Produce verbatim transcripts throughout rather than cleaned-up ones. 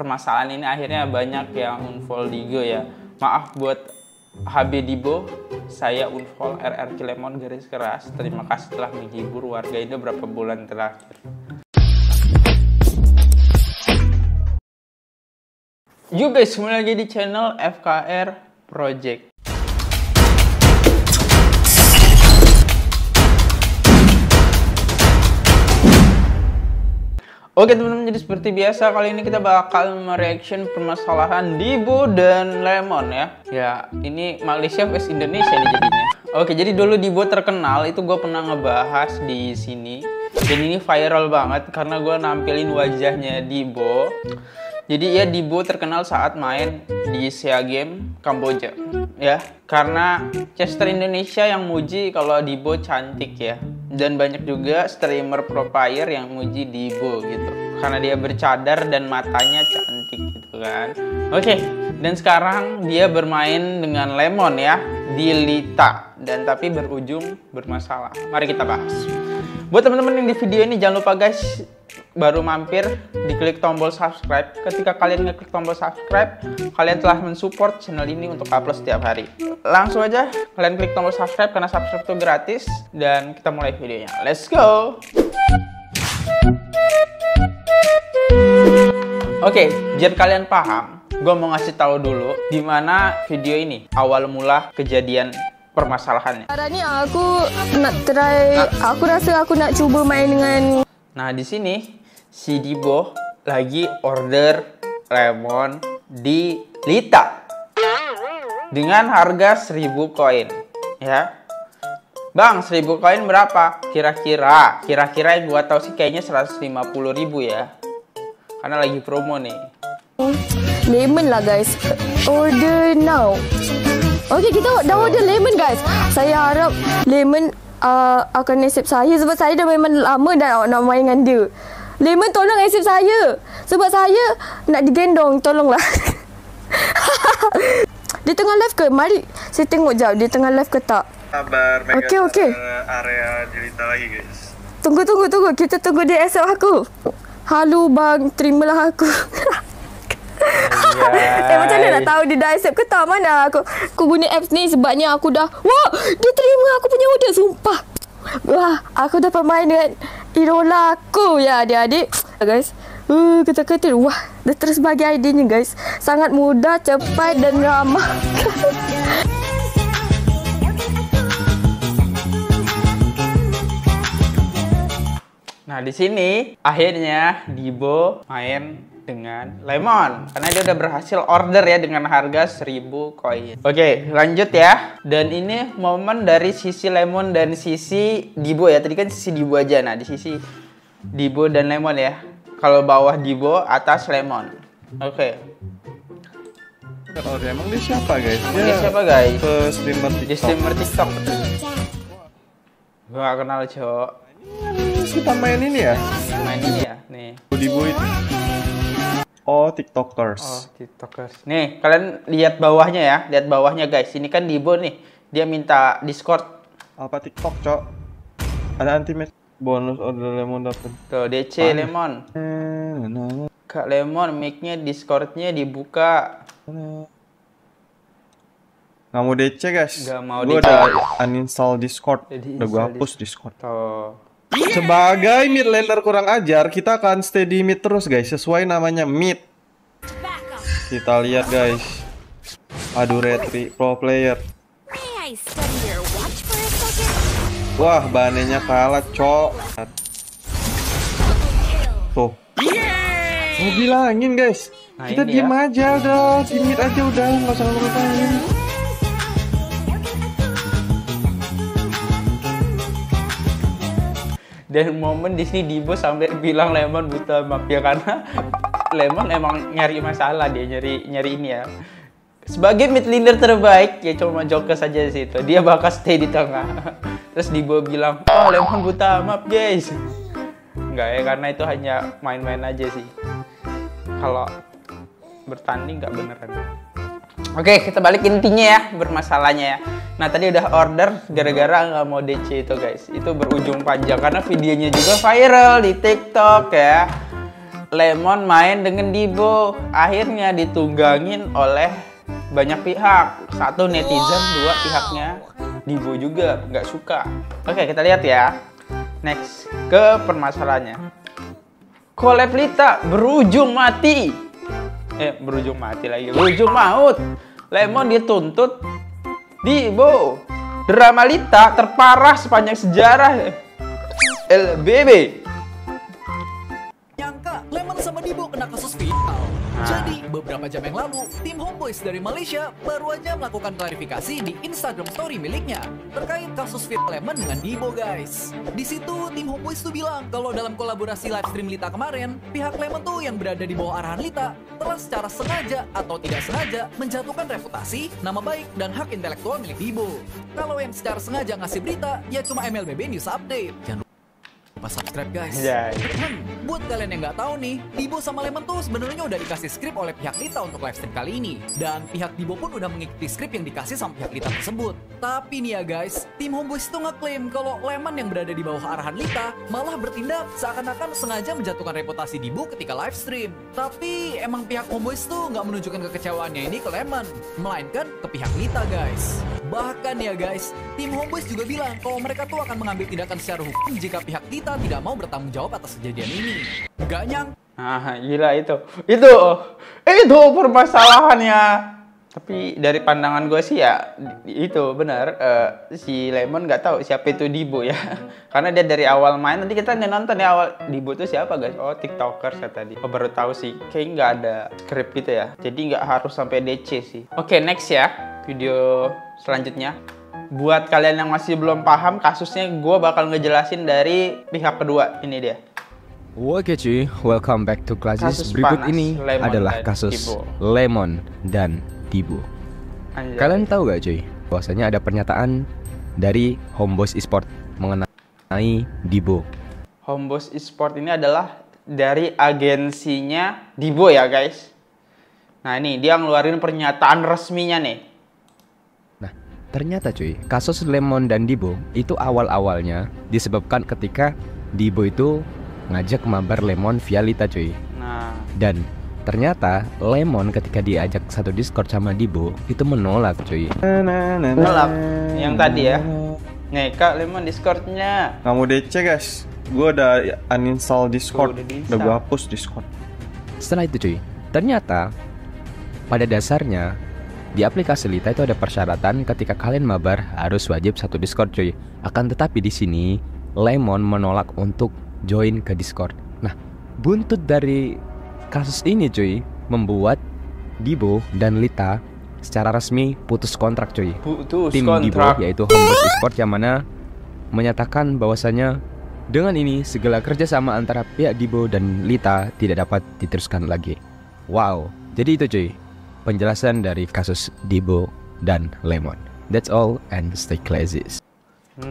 permasalahan ini akhirnya banyak yang unfollow Digo ya. Maaf buat H B Dibo, saya unfollow R R Q Lemon garis keras. Terima kasih telah menghibur warga Indo beberapa bulan terakhir. Yo guys, kembali lagi di channel F K R Project. Oke teman-teman, jadi seperti biasa kali ini kita bakal mereaction permasalahan Dibo dan Lemon ya. Ya, ini Malaysia versus Indonesia nih jadinya. Oke, jadi dulu Dibo terkenal itu gue pernah ngebahas di sini. Dan ini viral banget karena gue nampilin wajahnya Dibo. Jadi ya, Dibo terkenal saat main di S E A Games Kamboja ya. Karena Chester Indonesia yang muji kalau Dibo cantik ya. Dan banyak juga streamer pro player yang muji Dibo gitu karena dia bercadar dan matanya cantik gitu kan. Oke, dan sekarang dia bermain dengan Lemon ya di Lita, dan tapi berujung bermasalah. Mari kita bahas. Buat teman-teman yang di video ini, jangan lupa guys, baru mampir diklik tombol subscribe. Ketika kalian ngeklik tombol subscribe, kalian telah mensupport channel ini untuk upload setiap hari. Langsung aja kalian klik tombol subscribe karena subscribe itu gratis. Dan kita mulai videonya, let's go. Oke, biar kalian paham, gue mau ngasih tahu dulu dimana video ini awal mula kejadian permasalahannya. Hari ini aku nak try, aku rasa aku nak coba main dengan. Nah, di sini si Dibo lagi order Lemon di Lita dengan harga seribu koin ya. Bang, seribu koin berapa kira-kira? Kira-kira yang gua tahu sih kayaknya seratus lima puluh ribu ya. Karena lagi promo nih. Lemon lah guys. Order now. Oke, okay, kita dah order Lemon guys. Saya harap Lemon Uh, akan accept saya sebab saya dah memang lama dah nak main dengan dia. Lemon, tolong accept saya sebab saya nak digendong, tolonglah. Dia tengah live ke? Mari saya tengok jap dia tengah live ke tak. Sabar, mega. Okey, okey. Area cerita lagi guys. Tunggu tunggu tunggu, kita tunggu dia accept aku. Halo bang, terimalah aku. Eh, macam mana nak tahu dia dah accept ke tak? Mana aku aku guna apps ni sebabnya aku dah. Wah, dia terima aku punya order sumpah. Wah, aku dapat main dengan idola aku ya adik-adik. Guys, uh, ketul-ketul. Wah, dia terus bagi idenya guys. Sangat mudah, cepat dan ramah. Nah, di sini akhirnya Dibo main dengan Lemon karena dia udah berhasil order ya dengan harga seribu koin. Oke, lanjut ya. Dan ini momen dari sisi Lemon dan sisi Dibo ya. Tadi kan sisi Dibo aja. Nah, di sisi Dibo dan Lemon ya. Kalau bawah Dibo, atas Lemon. Oke. Kalau Lemon dia siapa guys? Dia, dia siapa guys? Streamer TikTok. Dia streamer TikTok. Gua gak kenal cowok. Kita main ini ya. Main ini ya. Nih. Dibo itu. Oh, tiktokers. Oh, tiktokers. Nih, kalian lihat bawahnya ya. Lihat bawahnya guys. Ini kan Dibo nih. Dia minta Discord. Apa tiktok, cok? Ada anti-match. Bonus order Lemon dapet. Tuh, D C Lemon. Kak Lemon, mic-nya, Discord-nya dibuka. Nggak mau D C guys. Nggak mau D C. Gue udah uninstall Discord. Udah gue hapus Discord. Tuh. Sebagai mid laner kurang ajar, kita akan stay di mid terus guys, sesuai namanya mid. Kita lihat guys. Aduh, retri pro player. Wah, banenya kalah, cok. Tuh. Mau bilangin guys, kita diem aja udah, di mid aja udah, nggak usah ngomong-ngomong. Dan momen di sini Dibo sampai bilang Lemon buta map ya, karena Lemon emang nyari masalah, dia nyari nyari ini ya. Sebagai mid laner terbaik ya, cuma joker saja di situ. Dia bakal stay di tengah. Terus Dibo bilang, "Oh, Lemon buta map, guys." Enggak ya, karena itu hanya main-main aja sih. Kalau bertanding nggak beneran. Oke, kita balik intinya ya, bermasalahnya ya. Nah, tadi udah order gara-gara nggak mau D C itu guys. Itu berujung panjang karena videonya juga viral di TikTok ya. Lemon main dengan Dibo, akhirnya ditunggangin oleh banyak pihak. Satu netizen, dua pihaknya Dibo juga nggak suka. Oke, kita lihat ya. Next ke permasalahannya. Collab Lita berujung mati. Eh, berujung mati lagi. Berujung maut. Lemon dituntut Dibo. Drama Lita terparah sepanjang sejarah M L B B. Nyangka Lemon sama Dibo kena kasus viral. Jadi beberapa jam yang lalu, tim Homeboys dari Malaysia baru aja melakukan klarifikasi di Instagram story miliknya terkait kasus viral Lemon dengan Dibo, guys. Di situ tim Homeboys tuh bilang kalau dalam kolaborasi live stream Lita kemarin, pihak Lemon tuh yang berada di bawah arahan Lita telah secara sengaja atau tidak sengaja menjatuhkan reputasi, nama baik, dan hak intelektual milik Dibo. Kalau yang secara sengaja ngasih berita, ya cuma M L B B News Update. Pas subscribe, guys. Yeah. Hmm, buat kalian yang nggak tahu nih, Dibo sama Lemon tuh sebenarnya udah dikasih skrip oleh pihak Lita untuk live stream kali ini, dan pihak Dibo pun udah mengikuti skrip yang dikasih sama pihak Lita tersebut. Tapi nih ya guys, tim Homeboys itu ngeklaim kalau Lemon yang berada di bawah arahan Lita malah bertindak seakan-akan sengaja menjatuhkan reputasi Dibo ketika live stream. Tapi emang pihak Homeboys tuh nggak menunjukkan kekecewaannya ini ke Lemon, melainkan ke pihak Lita, guys. Bahkan ya guys, tim Homeboys juga bilang kalau mereka tuh akan mengambil tindakan secara hukum jika pihak Lita tidak mau bertanggung jawab atas kejadian ini. Gak nyang. Ah, gila itu. Itu itu permasalahannya. Tapi dari pandangan gue sih ya itu benar, uh, si Lemon nggak tahu siapa itu Dibo ya. Karena dia dari awal main, nanti kita nonton ya awal Dibo itu siapa, guys. Oh, TikToker saya tadi. Oh, baru tahu sih. Kayaknya nggak ada script gitu ya. Jadi nggak harus sampai D C sih. Oke, okay, next ya. Video selanjutnya. Buat kalian yang masih belum paham kasusnya, gue bakal ngejelasin dari pihak kedua. Ini dia. Wakechi, welcome back to classes. Berikut panas, ini Lemon adalah kasus Dibo. Lemon dan Dibo. Anjay. Kalian tahu gak cuy, bahwasanya ada pernyataan dari Homeboys eSports mengenai Dibo. Homeboys eSports ini adalah dari agensinya Dibo ya guys. Nah ini dia ngeluarin pernyataan resminya nih. Nah ternyata cuy, kasus Lemon dan Dibo itu awal-awalnya disebabkan ketika Dibo itu ngajak mabar Lemon via Lita cuy. Nah. Dan ternyata Lemon ketika diajak satu Discord sama Dibo itu menolak cuy. Menolak yang tadi ya. Nih kak Lemon Discordnya. Nggak mau D C guys, gue udah uninstall Discord, udah, udah gue hapus Discord. Setelah itu cuy, ternyata pada dasarnya, di aplikasi Lita itu ada persyaratan ketika kalian mabar harus wajib satu Discord cuy. Akan tetapi di sini, Lemon menolak untuk join ke Discord. Nah, buntut dari kasus ini cuy, membuat Dibo dan Lita secara resmi putus kontrak cuy. Putus Tim kontrak. Dibo yaitu Homeboys eSports yang mana menyatakan bahwasanya dengan ini segala kerjasama antara pihak Dibo dan Lita tidak dapat diteruskan lagi. Wow, jadi itu cuy. Penjelasan dari kasus Dibo dan Lemon. That's all and stay classy.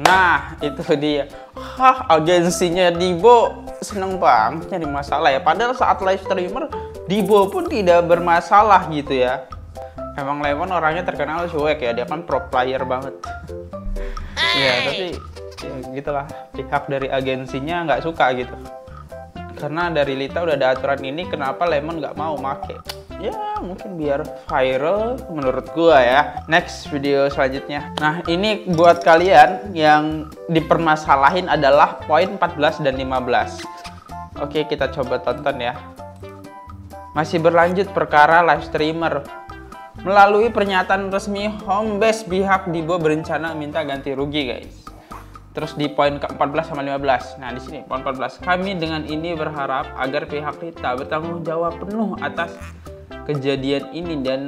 Nah itu dia. Hah, agensinya Dibo seneng banget nyari masalah ya. Padahal saat live streamer Dibo pun tidak bermasalah gitu ya. Emang Lemon orangnya terkenal cuek ya. Dia kan pro player banget. Ya tapi ya, gitulah. Pihak dari agensinya nggak suka gitu. Karena dari Lita udah ada aturan ini, kenapa Lemon nggak mau make? Ya mungkin biar viral menurut gua ya. Next video selanjutnya. Nah ini buat kalian yang dipermasalahin adalah poin empat belas dan lima belas. Oke kita coba tonton ya. Masih berlanjut perkara live streamer. Melalui pernyataan resmi Homebase, pihak Dibo berencana minta ganti rugi guys. Terus di poin ke-empat belas sama lima belas. Nah, di sini poin empat belas. Kami dengan ini berharap agar pihak Lita bertanggung jawab penuh atas kejadian ini dan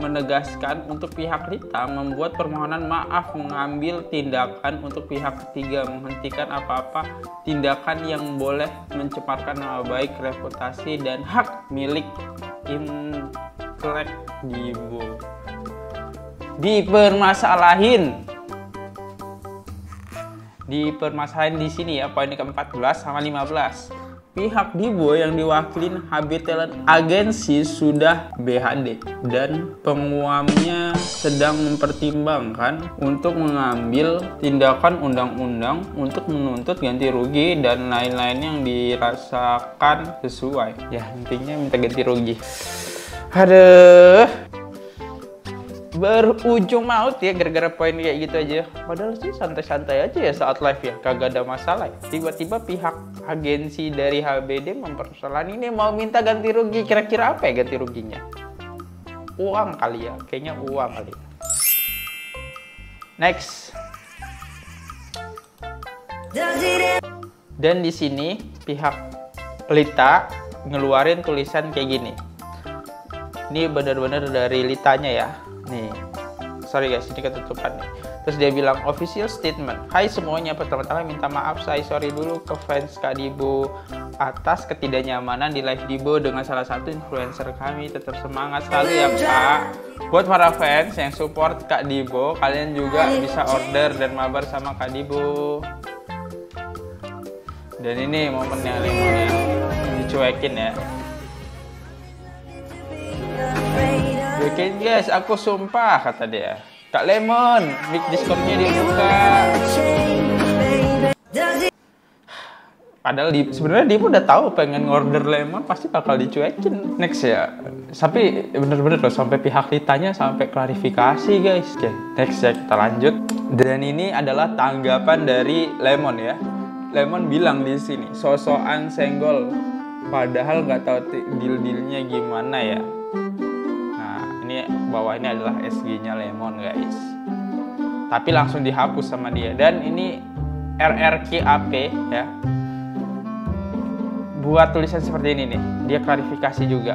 menegaskan untuk pihak Lita membuat permohonan maaf, mengambil tindakan untuk pihak ketiga, menghentikan apa-apa tindakan yang boleh mencemarkan nama baik, reputasi dan hak milik intelek Dibo. Dipermasalahin. Dipermasalahin di sini ya, poin ke-empat belas sama lima belas. pihak Dibo yang diwakilin H B Talent Agency sudah B H D dan penguamnya sedang mempertimbangkan untuk mengambil tindakan undang-undang untuk menuntut ganti rugi dan lain-lain yang dirasakan sesuai. Ya, intinya minta ganti rugi. Aduh, berujung maut ya gara-gara poin kayak gitu aja. Padahal sih santai-santai aja ya saat live ya, kagak ada masalah ya. Tiba-tiba pihak agensi dari H B D mempersoalkan ini mau minta ganti rugi. Kira-kira apa ya ganti ruginya? Uang kali ya, kayaknya uang kali ya. Next. Dan di sini pihak Lita ngeluarin tulisan kayak gini. Ini benar-benar dari Litanya ya. Nih, sorry guys, ini ketutupan nih. Terus dia bilang, official statement. Hai semuanya, pertama-tama minta maaf, saya sorry dulu ke fans Kak Dibo atas ketidaknyamanan di live Dibo dengan salah satu influencer kami. Tetap semangat selalu ya Kak. Buat para fans yang support Kak Dibo, kalian juga bisa order dan mabar sama Kak Dibo. Dan ini momen yang Lemon yang dicuekin ya. Oke guys, aku sumpah kata dia. Kak Lemon, mic Discord-nya dibuka. Padahal di sebenarnya dia udah tahu pengen order Lemon pasti bakal dicuekin. Next ya. Tapi bener-bener loh sampai pihak Litanya sampai klarifikasi guys. Oke, next ya kita lanjut. Dan ini adalah tanggapan dari Lemon ya. Lemon bilang di sini, sosokan senggol. Padahal nggak tahu deal-dealnya gimana ya. Bawah ini adalah S G-nya Lemon guys, tapi langsung dihapus sama dia. Dan ini R R Q A P ya, buat tulisan seperti ini nih, dia klarifikasi juga.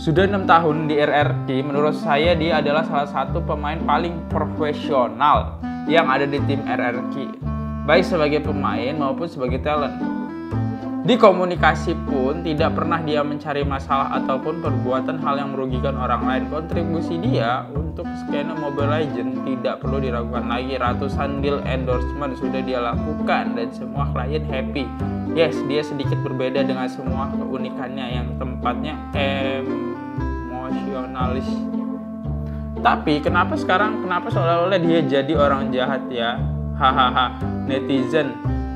Sudah enam tahun di R R Q, menurut saya dia adalah salah satu pemain paling profesional yang ada di tim R R Q, baik sebagai pemain maupun sebagai talent. Di komunikasi pun tidak pernah dia mencari masalah ataupun perbuatan hal yang merugikan orang lain. Kontribusi dia untuk skena Mobile Legends tidak perlu diragukan lagi. Ratusan deal endorsement sudah dia lakukan dan semua klien happy. Yes, dia sedikit berbeda dengan semua keunikannya yang tempatnya emosionalis. Tapi kenapa sekarang, kenapa seolah-olah dia jadi orang jahat ya? Hahaha, netizen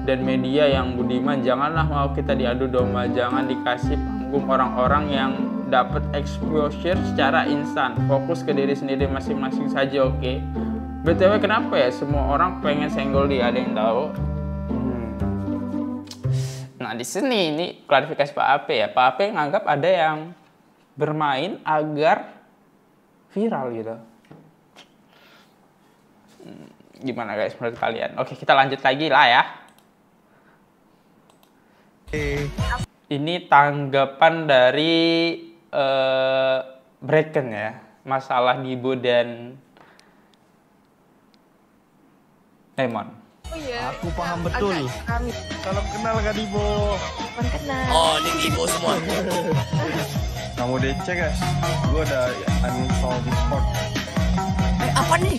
dan media yang budiman, janganlah mau kita diadu domba, jangan dikasih panggung orang-orang yang dapat exposure secara instan. Fokus ke diri sendiri masing-masing saja, oke? Okay? B T W kenapa ya semua orang pengen senggol dia, ada yang tahu? Hmm. Nah di sini ini klarifikasi Pak Ape ya, Pak Ape nganggap ada yang bermain agar viral gitu. Hmm. Gimana guys menurut kalian? Oke kita lanjut lagi lah ya. Ini tanggapan dari uh, Bracken ya, masalah Dibo dan Lemon. Oh iya, aku paham betul. Salam kenal Kak Dibo. Kenal. Oh ini Dibo semua. Kamu D C guys, gue udah uninstall Discord. Eh apa nih?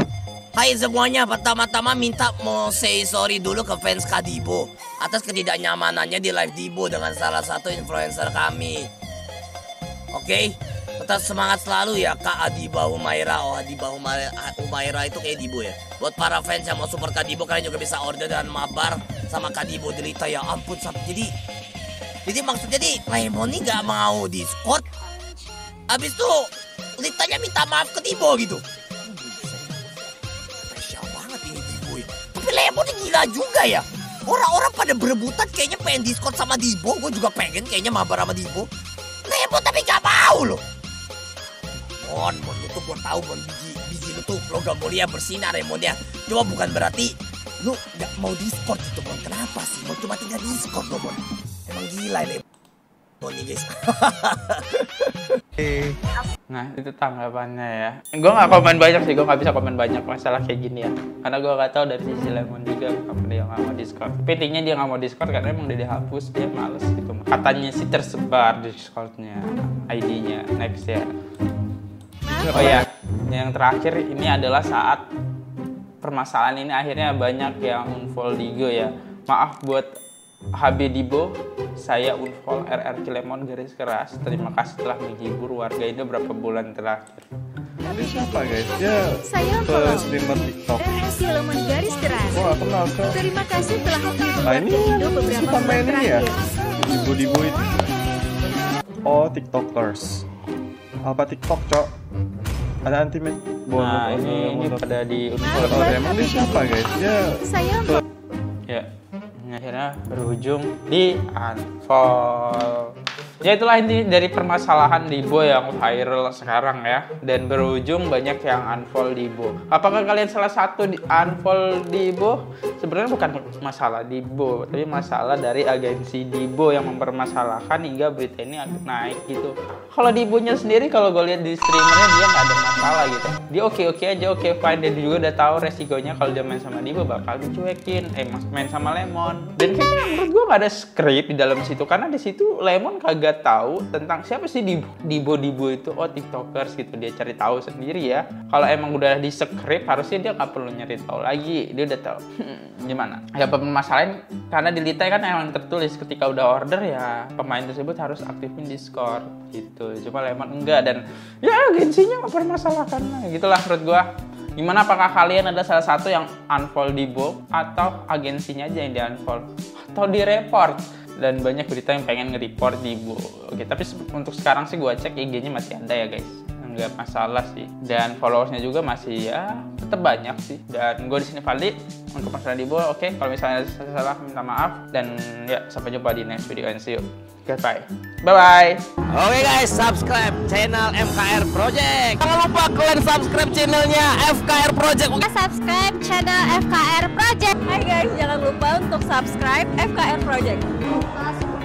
Hai semuanya, pertama-tama minta mau say sorry dulu ke fans Kak Dibo atas ketidaknyamanannya di live Dibo dengan salah satu influencer kami. Oke, okay? Tetap semangat selalu ya Kak Adiba Umaira. Oh Adiba Umaira, Umaira itu kayak Dibo ya. Buat para fans yang mau support Kak Dibo, kalian juga bisa order dan mabar sama Kak Dibo di Lita ya. Ampun, jadi jadi maksudnya nih Lemon nih gak mau Discord, abis itu Litanya minta maaf ke Dibo gitu. Lemonnya gila juga ya. Orang-orang pada berebutan kayaknya pengen Discord sama Dibo. Gue juga pengen kayaknya mabar sama Dibo. Lemon tapi gak mau loh. Mon, mon lu tuh gue tau, mon biji, biji lu tuh logam mulia bersinar ya mon ya. Cuma bukan berarti lu gak mau Discord gitu mon. Kenapa sih mon, cuma tinggal Discord loh mon. Emang gila ya mon nih guys. Nah itu tanggapannya ya. Gue gak komen banyak sih, gue gak bisa komen banyak masalah kayak gini ya. Karena gue gak tahu dari sisi Lemon juga kapan dia gak mau Discord. Pentingnya dia gak mau Discord karena emang udah dihapus, dia males gitu. Katanya sih tersebar Discordnya, I D-nya. Next ya. Oh ya, yang terakhir ini adalah saat permasalahan ini akhirnya banyak yang unfollow Dibo ya. Maaf buat H B Dibo, saya unfollow R R Q Lemon garis keras. Terima kasih telah menghibur warga ini berapa bulan terakhir. Ini siapa guys? Dia streamer TikTok. R R Q Lemon garis keras. Wah, kenal saya. Terima kasih telah menghibur warga Indo beberapa bulan terakhir. Dibo Dibo itu. Oh, TikTokers. Apa TikTok, Cok? Ada anti-mate. Nah, ini ini pada di unfollow Lemon. Ini siapa guys? Dia saya ya. Akhirnya berujung di unfollow. Ya itulah inti dari permasalahan Dibo yang viral sekarang ya, dan berujung banyak yang unfollow Dibo. Apakah kalian salah satu di unfollow Dibo? Sebenarnya bukan masalah Dibo, tapi masalah dari agensi Dibo yang mempermasalahkan hingga berita ini naik gitu. Kalau Dibonya sendiri, kalau gue lihat di streamernya dia nggak ada masalah gitu. Dia oke oke aja, oke fine. Dan juga udah tahu resikonya kalau dia main sama Dibo bakal dicuekin. Eh main sama Lemon. Dan kayaknya menurut gue gak ada skrip di dalam situ, karena di situ Lemon kagak tahu tentang siapa sih Dibo. Dibo Dibo itu oh TikTokers gitu, dia cari tahu sendiri ya. Kalau emang udah di skrip harusnya dia gak perlu nyari tahu lagi, dia udah tahu. Hmm, gimana? Ya permasalahan karena di Lita kan emang tertulis ketika udah order ya pemain tersebut harus aktifin Discord gitu. Cuma Lemon enggak, dan ya agensinya mempermasalahkan lah gitulah menurut gue. Gimana, apakah kalian ada salah satu yang unfollow Dibo atau agensinya aja yang di-unfollow atau di-report? Dan banyak berita yang pengen nge-report Dibo. Oke, tapi untuk sekarang sih gue cek I G-nya masih ada ya guys. Enggak masalah sih. Dan followersnya juga masih ya tetap banyak sih. Dan gue di sini valid untuk masalah Dibo. Oke, kalau misalnya ada salah minta maaf. Dan ya sampai jumpa di next video and see you. Goodbye. Bye-bye. Oke guys, subscribe channel F K R Project. Jangan lupa kalian subscribe channelnya F K R Project. Subscribe channel F K R Project. Hai guys, jangan lupa untuk subscribe F K R Project.